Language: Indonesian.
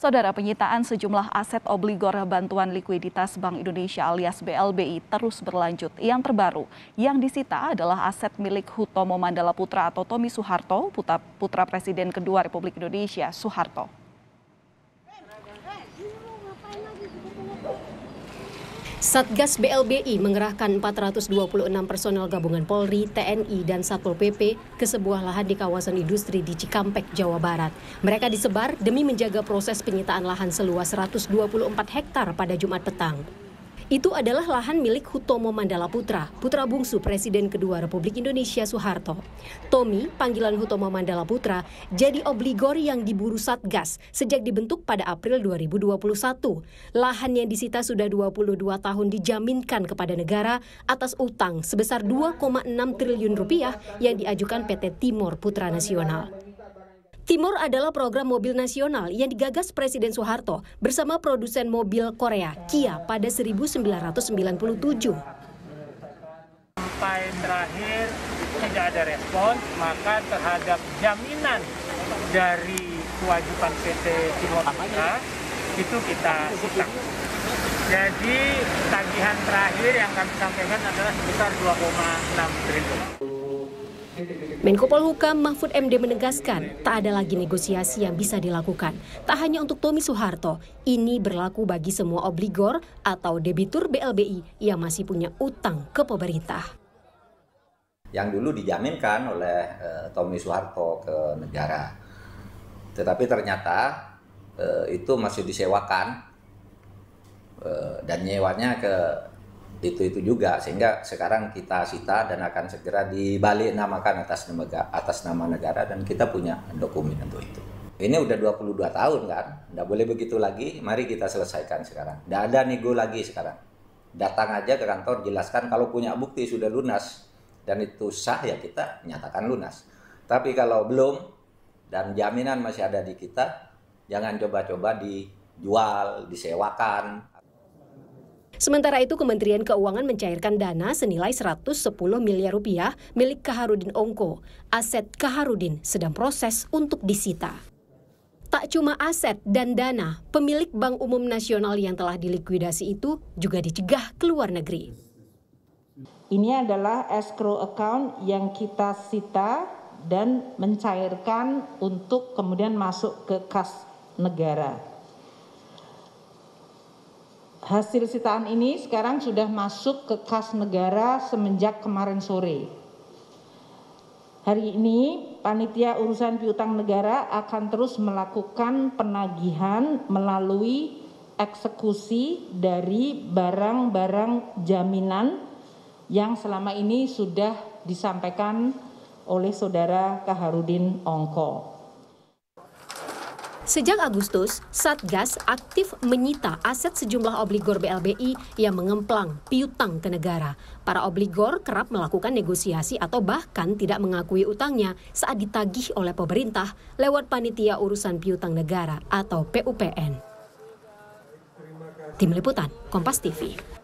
Saudara, penyitaan sejumlah aset obligor bantuan likuiditas Bank Indonesia alias BLBI terus berlanjut. Yang terbaru yang disita adalah aset milik Hutomo Mandala Putra atau Tommy Soeharto, putra Presiden kedua Republik Indonesia, Soeharto. Satgas BLBI mengerahkan 426 personel gabungan Polri, TNI, dan Satpol PP ke sebuah lahan di kawasan industri di Cikampek, Jawa Barat. Mereka disebar demi menjaga proses penyitaan lahan seluas 124 hektar pada Jumat petang. Itu adalah lahan milik Hutomo Mandala Putra, putra bungsu Presiden kedua Republik Indonesia Soeharto. Tommy, panggilan Hutomo Mandala Putra, jadi obligor yang diburu Satgas sejak dibentuk pada April 2021. Lahan yang disita sudah 22 tahun dijaminkan kepada negara atas utang sebesar 2,6 triliun rupiah yang diajukan PT Timor Putra Nasional. Timor adalah program mobil nasional yang digagas Presiden Soeharto bersama produsen mobil Korea, Kia, pada 1997. Sampai terakhir tidak ada respon, maka terhadap jaminan dari kewajiban PT Timor Putra itu kita hutang. Jadi tagihan terakhir yang kami sampaikan adalah sebesar 2,6 triliun. Menko Polhukam Mahfud MD menegaskan, tak ada lagi negosiasi yang bisa dilakukan. Tak hanya untuk Tommy Soeharto, ini berlaku bagi semua obligor atau debitur BLBI yang masih punya utang ke pemerintah. Yang dulu dijaminkan oleh Tommy Soeharto ke negara, tetapi ternyata itu masih disewakan dan nyewanya ke itu juga, sehingga sekarang kita sita dan akan segera dibaliknamakan atas nama negara, dan kita punya dokumen untuk itu. Ini udah 22 tahun kan, nggak boleh begitu lagi. Mari kita selesaikan sekarang. Nggak ada nego lagi sekarang. Datang aja ke kantor, jelaskan kalau punya bukti sudah lunas dan itu sah, ya kita nyatakan lunas. Tapi kalau belum dan jaminan masih ada di kita, jangan coba-coba dijual, disewakan. Sementara itu, Kementerian Keuangan mencairkan dana senilai 110 miliar rupiah milik Kaharudin Ongko. Aset Kaharudin sedang proses untuk disita. Tak cuma aset dan dana, pemilik Bank Umum Nasional yang telah dilikuidasi itu juga dicegah ke luar negeri. Ini adalah escrow account yang kita sita dan mencairkan untuk kemudian masuk ke kas negara. Hasil sitaan ini sekarang sudah masuk ke kas negara semenjak kemarin sore. Hari ini, Panitia Urusan Piutang Negara akan terus melakukan penagihan melalui eksekusi dari barang-barang jaminan yang selama ini sudah disampaikan oleh Saudara Kaharudin Ongko. Sejak Agustus, Satgas aktif menyita aset sejumlah obligor BLBI yang mengemplang piutang ke negara. Para obligor kerap melakukan negosiasi atau bahkan tidak mengakui utangnya saat ditagih oleh pemerintah lewat Panitia Urusan Piutang Negara atau PUPN. Tim Liputan, Kompas TV.